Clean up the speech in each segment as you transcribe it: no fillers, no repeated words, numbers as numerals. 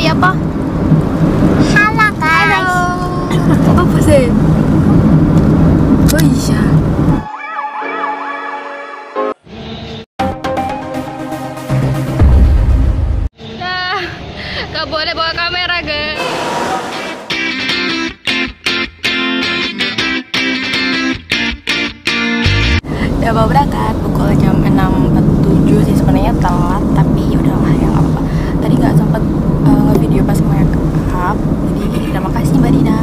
Ya apa? Halo guys. Apa sih? Oh iya. Dah, gak boleh bawa kamera, guys. Udah mau berangkat pukul jam 6.47 sih, sebenarnya telat tapi udahlah ya nggak apa-apa. Tadi nggak sempet ngevideo pas make-up, jadi terima kasih Mbak Dina.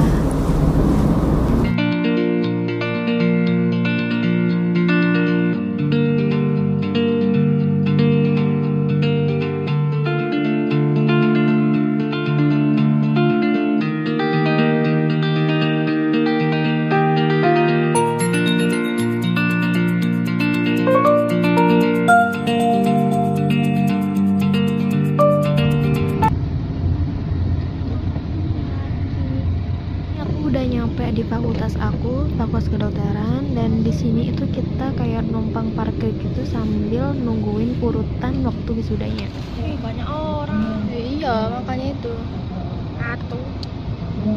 Di fakultas aku, fakultas kedokteran, dan di sini itu kita kayak numpang parkir gitu sambil nungguin urutan waktu wisudanya. Banyak orang. Iya, makanya itu. Atuh. Aku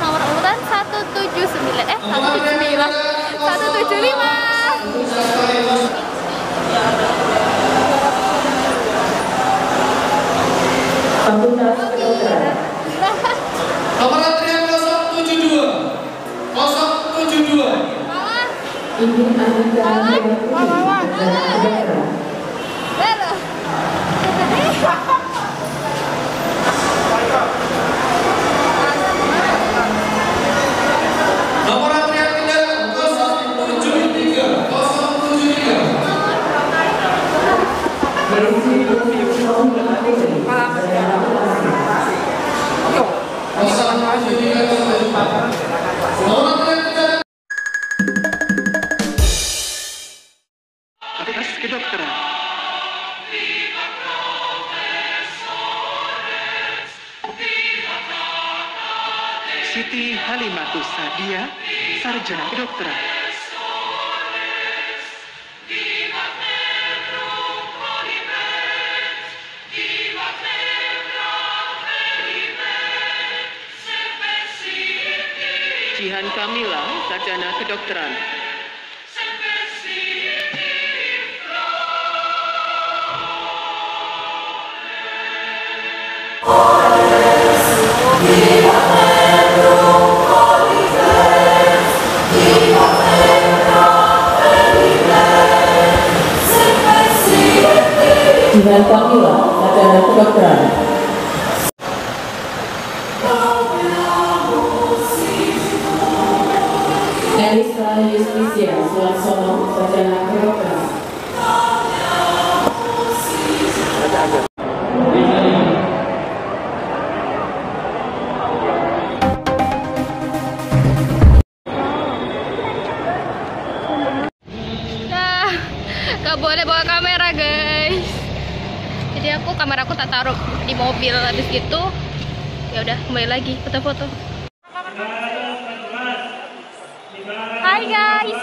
nomor urutan 175. Nomor antrian 072. Fakultas kedokteran. Siti Halimatus Sadia, sarjana kedokteran. Cihan Kamila, sarjana kedokteran. Cihan Kamila, sarjana kedokteran. Justicia, Suarsono, sarjana kedokteran. Dah, gak boleh bawa kamera guys. Jadi kameraku tak taruh di mobil, habis gitu ya udah kembali lagi foto-foto. Hi guys.